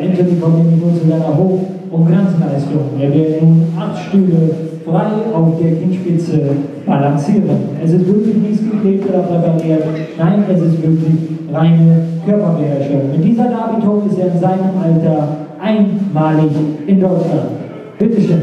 Ende bekommen wir uns in einer Hoch- und Grenzleistung, wenn wir nun 8 Stühle frei auf der Kinnspitze balancieren. Es ist wirklich nichts geklebt oder präpariert, nein, es ist wirklich reine Körperbeherrschung. Und dieser Darbietung ist er in seinem Alter einmalig in Deutschland. Bitteschön.